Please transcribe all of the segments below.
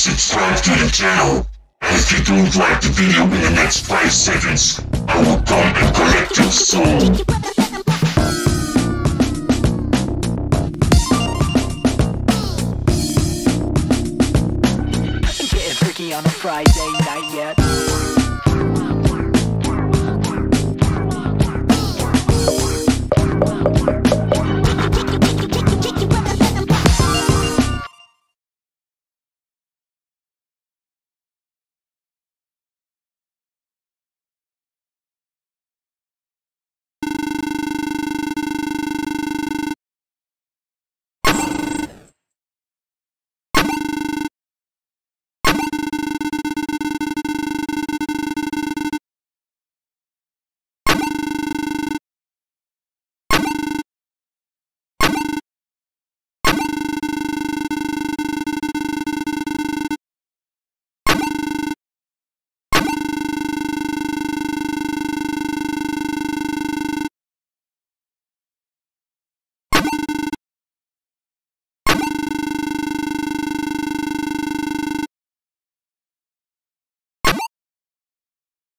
please subscribe to the channel. And if you don't like the video in the next 5 seconds, I will come and collect your soul. On a Friday night yet.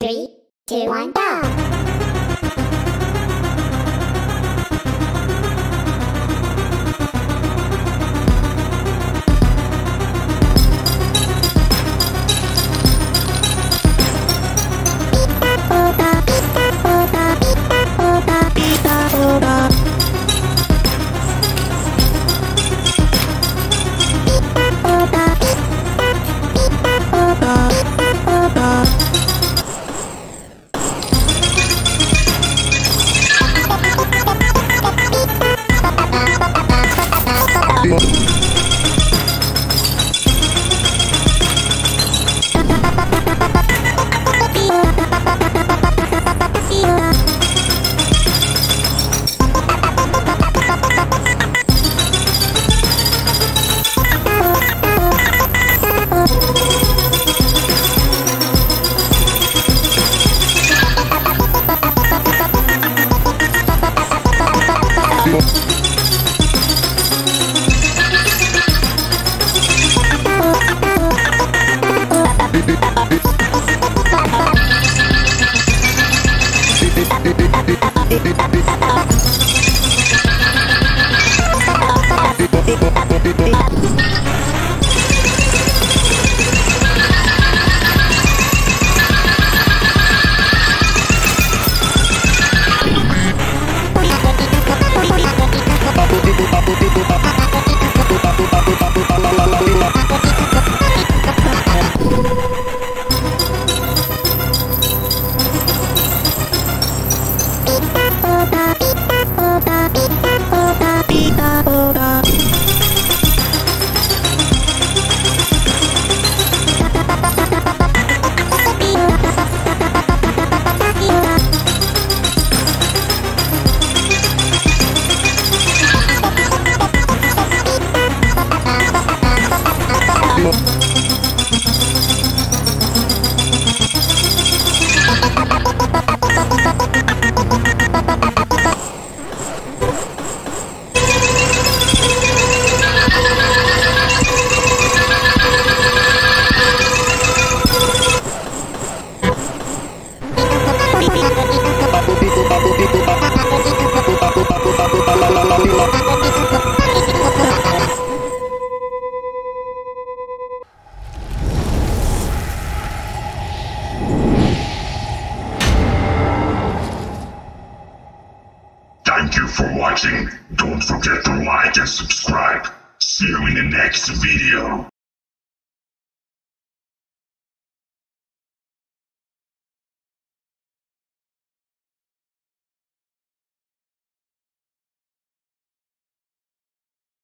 Three, two, one, go! Thank you for watching. Don't forget to like and subscribe. See you in the next video.